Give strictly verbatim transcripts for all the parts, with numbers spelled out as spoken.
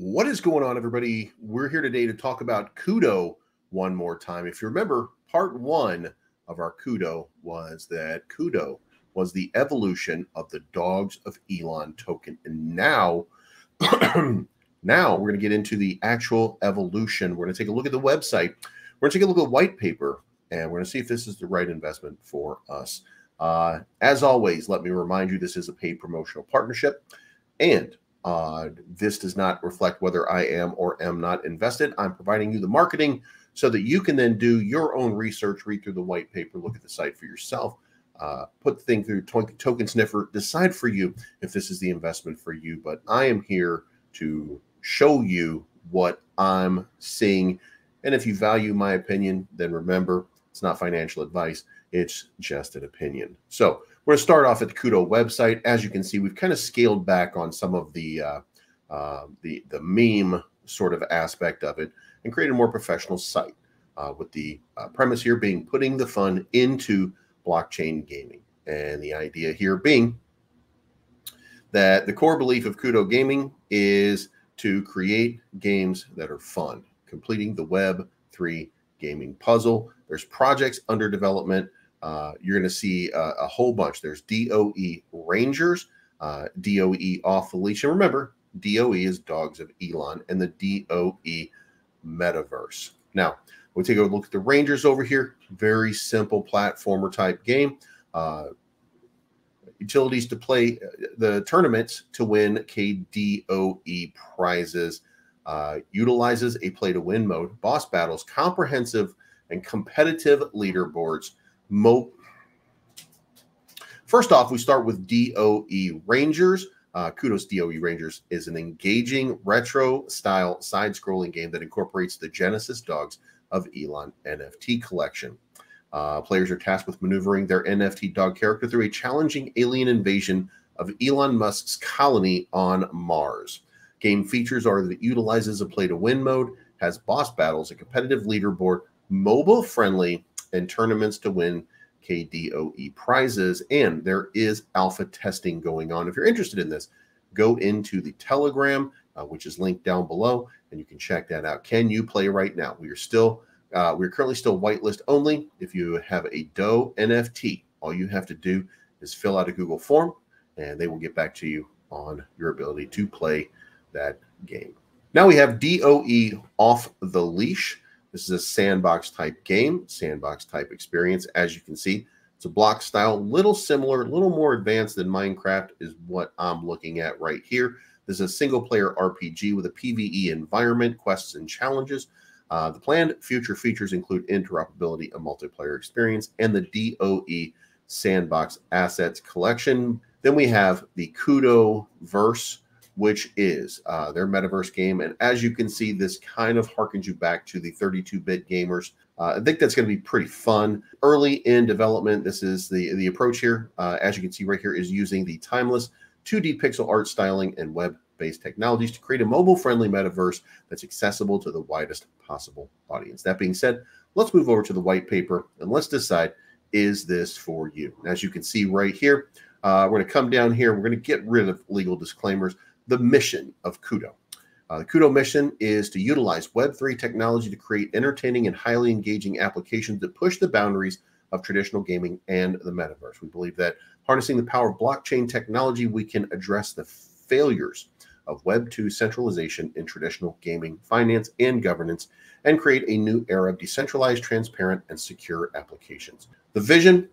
What is going on, everybody? We're here today to talk about KUDOE one more time. If you remember, part one of our KUDOE was that KUDOE was the evolution of the Dogs of Elon token. And now, now we're going to get into the actual evolution. We're going to take a look at the website. We're going to take a look at the white paper, and we're going to see if this is the right investment for us. Uh, as always, let me remind you, this is a paid promotional partnership, and Uh, this does not reflect whether I am or am not invested. I'm providing you the marketing so that you can then do your own research, read through the white paper, look at the site for yourself, uh, put the thing through token sniffer, decide for you if this is the investment for you. But I am here to show you what I'm seeing. And if you value my opinion, then remember, it's not financial advice. It's just an opinion. So we're going to start off at the KUDOE website. As you can see, we've kind of scaled back on some of the uh, uh, the, the meme sort of aspect of it and created a more professional site uh, with the uh, premise here being putting the fun into blockchain gaming. And the idea here being that the core belief of KUDOE gaming is to create games that are fun, completing the Web three gaming puzzle. There's projects under development. Uh, you're going to see uh, a whole bunch. There's D O E Rangers, uh, D O E Off the Leash. And remember, D O E is Dogs of Elon, and the D O E Metaverse. Now, we'll take a look at the Rangers over here. Very simple platformer type game. Uh, utilities to play the tournaments to win K D O E prizes. Uh, utilizes a play-to-win mode, boss battles, comprehensive and competitive leaderboards. Mo First off, we start with D O E Rangers. Uh, KUDOE's D O E Rangers is an engaging retro-style side-scrolling game that incorporates the Genesis Dogs of Elon N F T collection. Uh, players are tasked with maneuvering their N F T dog character through a challenging alien invasion of Elon Musk's colony on Mars. Game features are that it utilizes a play-to-win mode, has boss battles, a competitive leaderboard, mobile-friendly, and tournaments to win K D O E prizes. And there is alpha testing going on. If you're interested in this, go into the Telegram, uh, which is linked down below, and you can check that out. Can you play right now? We are still, uh, we're currently still whitelist only. If you have a D O E N F T, all you have to do is fill out a Google form, and they will get back to you on your ability to play that game. Now we have D O E Off the Leash. This is a sandbox type game, sandbox type experience. As you can see, it's a block style, little similar, a little more advanced than Minecraft is what I'm looking at right here. This is a single player R P G with a P V E environment, quests and challenges. Uh, the planned future features include interoperability, a multiplayer experience, and the D O E sandbox assets collection. Then we have the Kudoverse, which is uh, their metaverse game. And as you can see, this kind of harkens you back to the thirty-two bit gamers. Uh, I think that's going to be pretty fun. Early in development, this is the, the approach here. Uh, as you can see right here, is using the timeless two D pixel art styling and web-based technologies to create a mobile-friendly metaverse that's accessible to the widest possible audience. That being said, let's move over to the white paper and let's decide, is this for you? As you can see right here, uh, we're going to come down here. We're going to get rid of legal disclaimers. The mission of KUDOE. Uh, the KUDOE mission is to utilize Web three technology to create entertaining and highly engaging applications that push the boundaries of traditional gaming and the metaverse. We believe that harnessing the power of blockchain technology, we can address the failures of Web two centralization in traditional gaming, finance, and governance, and create a new era of decentralized, transparent, and secure applications. The vision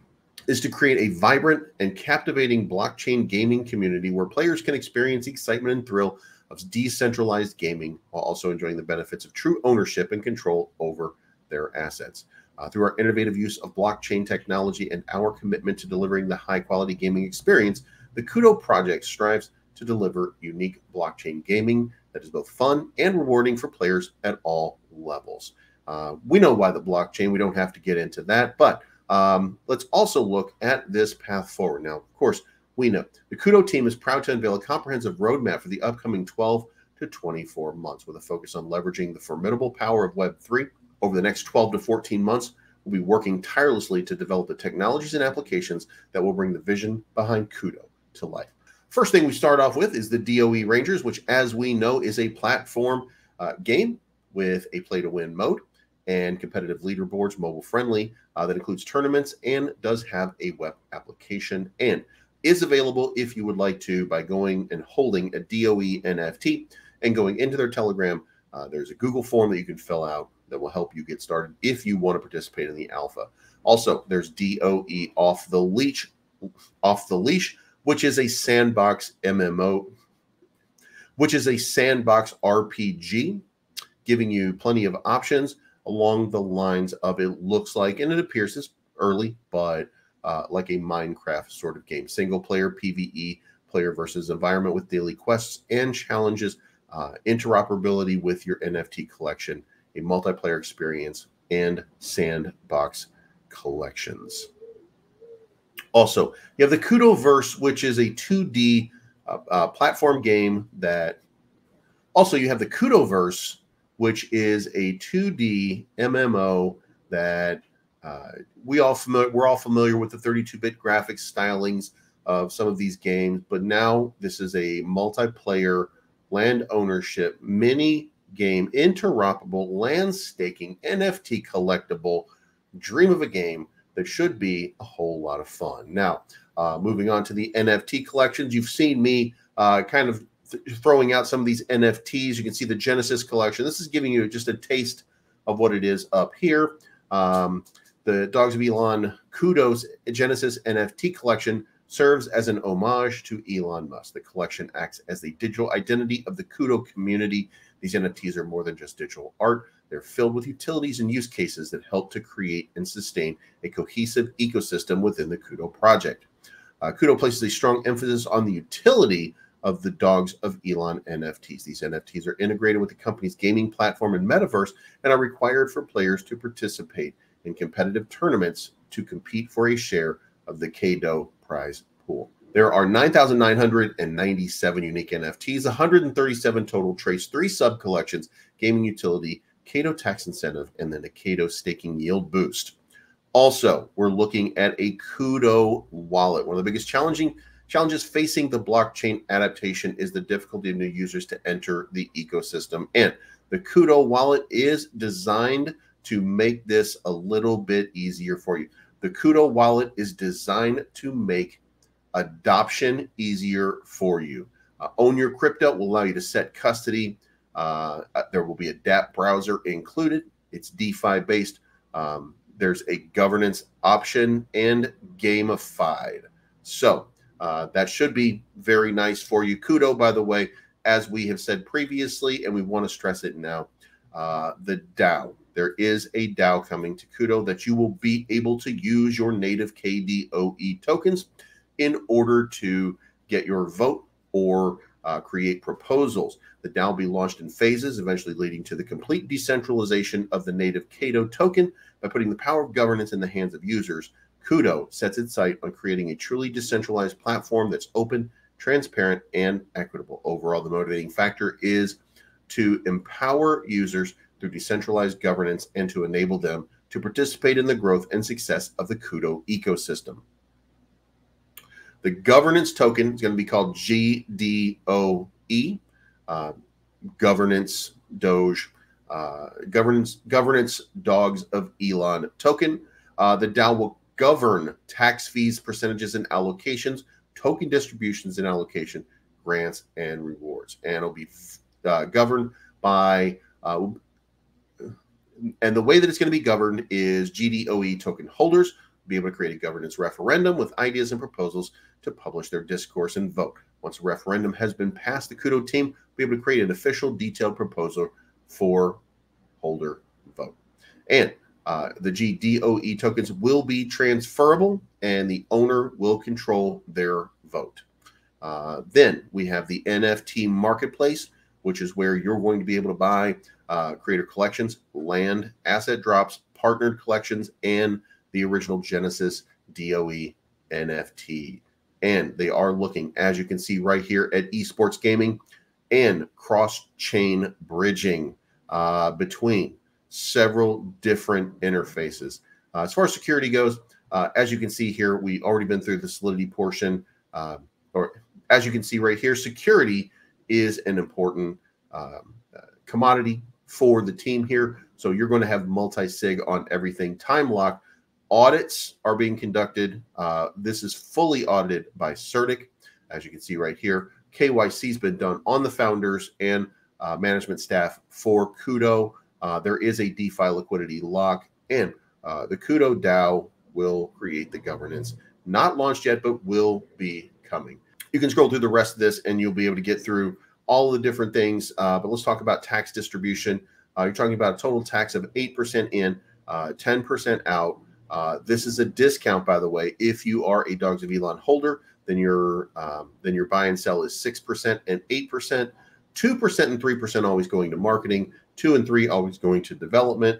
is to create a vibrant and captivating blockchain gaming community where players can experience the excitement and thrill of decentralized gaming while also enjoying the benefits of true ownership and control over their assets. Uh, through our innovative use of blockchain technology and our commitment to delivering the high-quality gaming experience, the KUDOE project strives to deliver unique blockchain gaming that is both fun and rewarding for players at all levels. Uh, we know why the blockchain. We don't have to get into that, but Um, let's also look at this path forward. Now, of course, we know the KUDOE team is proud to unveil a comprehensive roadmap for the upcoming twelve to twenty-four months with a focus on leveraging the formidable power of Web three. Over the next twelve to fourteen months, we'll be working tirelessly to develop the technologies and applications that will bring the vision behind KUDOE to life. First thing we start off with is the D O E Rangers, which, as we know, is a platform uh, game with a play-to-win mode and competitive leaderboards, mobile-friendly, uh, that includes tournaments and does have a web application and is available if you would like to by going and holding a D O E N F T and going into their Telegram. Uh, there's a Google form that you can fill out that will help you get started if you want to participate in the alpha. Also, there's D O E Off the Leash, Off the Leash, which is a sandbox M M O, which is a sandbox R P G, giving you plenty of options along the lines of, it looks like, and it appears it's early, but uh, like a Minecraft sort of game. Single player, P V E, player versus environment with daily quests and challenges, uh, interoperability with your N F T collection, a multiplayer experience, and sandbox collections. Also, you have the Kudoverse, which is a two D uh, uh, platform game that... Also, you have the Kudoverse, which is a two D M M O that uh, we all familiar, we're all familiar with the thirty-two bit graphics stylings of some of these games, but now this is a multiplayer land ownership mini game, interoperable land staking, N F T collectible dream of a game that should be a whole lot of fun. Now, uh, moving on to the N F T collections, you've seen me uh, kind of throwing out some of these N F Ts. You can see the Genesis collection. This is giving you just a taste of what it is up here. Um, the Dogs of Elon KUDOE Genesis N F T collection serves as an homage to Elon Musk. The collection acts as the digital identity of the KUDOE community. These N F Ts are more than just digital art. They're filled with utilities and use cases that help to create and sustain a cohesive ecosystem within the KUDOE project. Uh, KUDOE places a strong emphasis on the utility of the Dogs of Elon N F Ts. These N F Ts are integrated with the company's gaming platform and metaverse and are required for players to participate in competitive tournaments to compete for a share of the K D O E prize pool. There are nine thousand nine hundred ninety-seven unique N F Ts, one hundred thirty-seven total, trace three sub-collections, gaming utility, K D O E tax incentive, and then a K D O E staking yield boost. Also, we're looking at a KUDOE wallet. One of the biggest challenging Challenges facing the blockchain adaptation is the difficulty of new users to enter the ecosystem. And the KUDOE wallet is designed to make this a little bit easier for you. The KUDOE wallet is designed to make adoption easier for you. Uh, Own Your Crypto will allow you to set custody. Uh, there will be a dApp browser included. It's DeFi based. Um, there's a governance option and gamified. So, Uh, that should be very nice for you. KUDOE, by the way, as we have said previously, and we want to stress it now, uh, the DAO. There is a DAO coming to KUDOE that you will be able to use your native K D O E tokens in order to get your vote or uh, create proposals. The DAO will be launched in phases, eventually leading to the complete decentralization of the native K D O E token by putting the power of governance in the hands of users. KUDOE sets its sight on creating a truly decentralized platform that's open, transparent, and equitable. Overall, the motivating factor is to empower users through decentralized governance and to enable them to participate in the growth and success of the KUDOE ecosystem. The governance token is going to be called G D O E, uh, governance Doge, uh, governance governance Dogs of Elon token. Uh, the DAO will govern tax fees, percentages, and allocations, token distributions and allocation, grants, and rewards. And it'll be uh, governed by, uh, and the way that it's going to be governed is G D O E token holders will be able to create a governance referendum with ideas and proposals to publish their discourse and vote. Once a referendum has been passed, the KUDOE team will be able to create an official detailed proposal for holder vote. And Uh, the G D O E tokens will be transferable, and the owner will control their vote. Uh, then we have the N F T marketplace, which is where you're going to be able to buy uh, creator collections, land, asset drops, partnered collections, and the original Genesis D O E N F T. And they are looking, as you can see right here, at esports gaming and cross-chain bridging uh, between several different interfaces. Uh, as far as security goes, uh, as you can see here, we've already been through the Solidity portion, uh, or as you can see right here, security is an important um, uh, commodity for the team here. So you're going to have multi-sig on everything. Time lock audits are being conducted. Uh, this is fully audited by Certik, as you can see right here. K Y C has been done on the founders and uh, management staff for KUDOE. Uh, there is a DeFi liquidity lock, and uh, the KUDOE DAO will create the governance. Not launched yet, but will be coming. You can scroll through the rest of this and you'll be able to get through all the different things. Uh, but let's talk about tax distribution. Uh, you're talking about a total tax of eight percent in, uh, ten percent out. Uh, this is a discount, by the way. If you are a Dogs of Elon holder, then your, um, then your buy and sell is six percent and eight percent. two percent and three percent always going to marketing. two and three always going to development.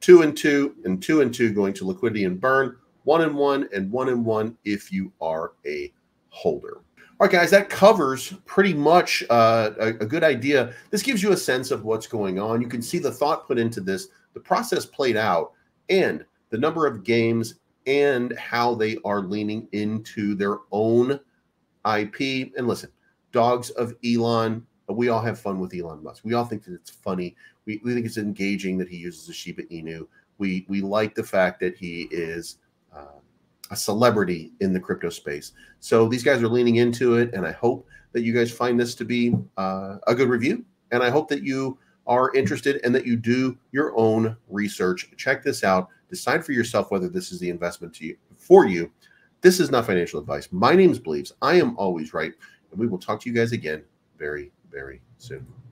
two and two and two and two going to liquidity and burn. one and one and one and one if you are a holder. All right, guys, that covers pretty much uh, a, a good idea. This gives you a sense of what's going on. You can see the thought put into this, the process played out, and the number of games and how they are leaning into their own I P. And listen, Dogs of Elon, we all have fun with Elon Musk. We all think that it's funny. We, we think it's engaging that he uses a Shiba Inu. We, we like the fact that he is uh, a celebrity in the crypto space. So these guys are leaning into it, and I hope that you guys find this to be uh, a good review, and I hope that you are interested and that you do your own research. Check this out. Decide for yourself whether this is the investment to you, for you. This is not financial advice. My name's Bleeves. I am always right, and we will talk to you guys again very, very soon.